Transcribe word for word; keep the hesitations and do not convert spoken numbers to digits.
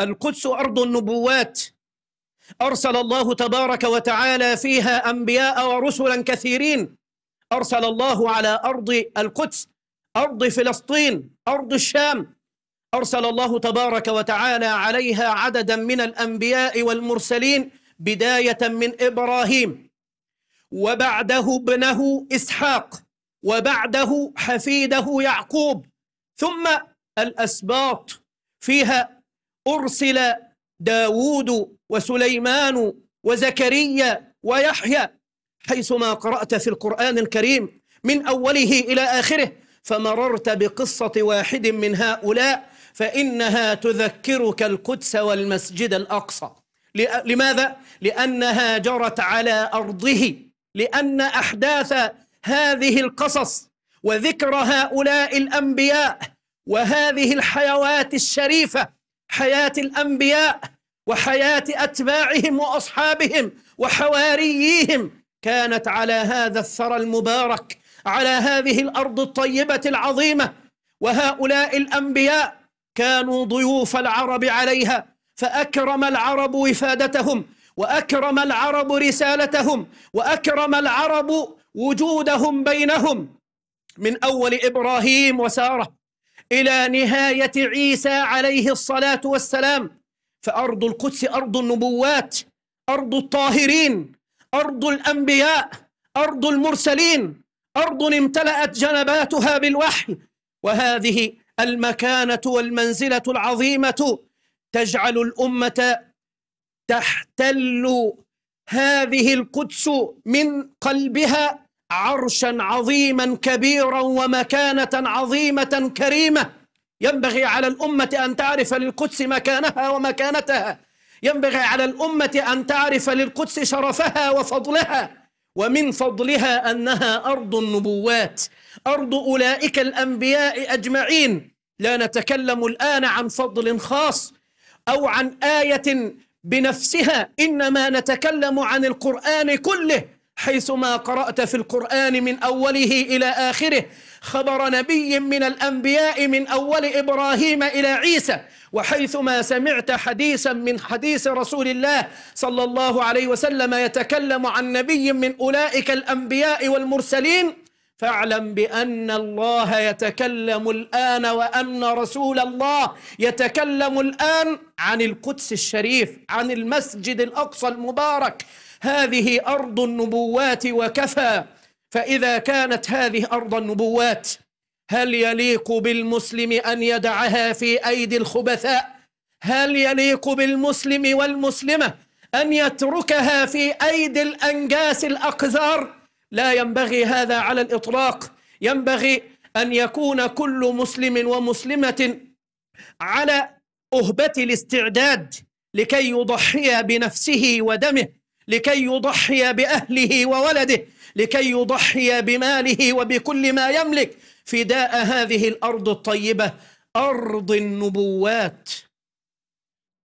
القدس أرض النبوات، أرسل الله تبارك وتعالى فيها أنبياء ورسلا كثيرين. أرسل الله على أرض القدس، أرض فلسطين، أرض الشام، أرسل الله تبارك وتعالى عليها عددا من الأنبياء والمرسلين، بداية من إبراهيم، وبعده ابنه إسحاق، وبعده حفيده يعقوب، ثم الأسباط، فيها أرسل داود وسليمان وزكريا ويحيى. حيثما قرأت في القرآن الكريم من أوله إلى آخره فمررت بقصة واحد من هؤلاء فإنها تذكرك القدس والمسجد الأقصى. لماذا؟ لأنها جرت على أرضه، لأن أحداث هذه القصص وذكر هؤلاء الأنبياء وهذه الحيوات الشريفة، حياة الأنبياء وحياة أتباعهم وأصحابهم وحواريهم، كانت على هذا الثرى المبارك، على هذه الأرض الطيبة العظيمة. وهؤلاء الأنبياء كانوا ضيوف العرب عليها، فأكرم العرب وفادتهم، وأكرم العرب رسالتهم، وأكرم العرب وجودهم بينهم، من أول إبراهيم وسارة إلى نهاية عيسى عليه الصلاة والسلام. فأرض القدس أرض النبوات، أرض الطاهرين، أرض الأنبياء، أرض المرسلين، أرض امتلأت جنباتها بالوحي. وهذه المكانة والمنزلة العظيمة تجعل الأمة تحتل هذه القدس من قلبها عرشا عظيما كبيرا ومكانة عظيمة كريمة. ينبغي على الأمة أن تعرف للقدس مكانها ومكانتها، ينبغي على الأمة أن تعرف للقدس شرفها وفضلها، ومن فضلها أنها أرض النبوات، أرض أولئك الأنبياء أجمعين. لا نتكلم الآن عن فضل خاص أو عن آية بنفسها، إنما نتكلم عن القرآن كله. حيثما قرأت في القرآن من أوله إلى آخره خبر نبي من الأنبياء، من أول إبراهيم إلى عيسى. وحيثما سمعت حديثا من حديث رسول الله صلى الله عليه وسلم يتكلم عن نبي من أولئك الأنبياء والمرسلين، فاعلم بأن الله يتكلم الآن وأن رسول الله يتكلم الآن عن القدس الشريف، عن المسجد الأقصى المبارك. هذه أرض النبوات وكفى. فإذا كانت هذه أرض النبوات، هل يليق بالمسلم أن يدعها في أيدي الخبثاء؟ هل يليق بالمسلم والمسلمة أن يتركها في أيدي الأنجاس الأقذار؟ لا ينبغي هذا على الإطلاق. ينبغي أن يكون كل مسلم ومسلمة على أهبة الاستعداد لكي يضحي بنفسه ودمه، لكي يضحي بأهله وولده، لكي يضحي بماله وبكل ما يملك، فداء هذه الأرض الطيبة، أرض النبوات.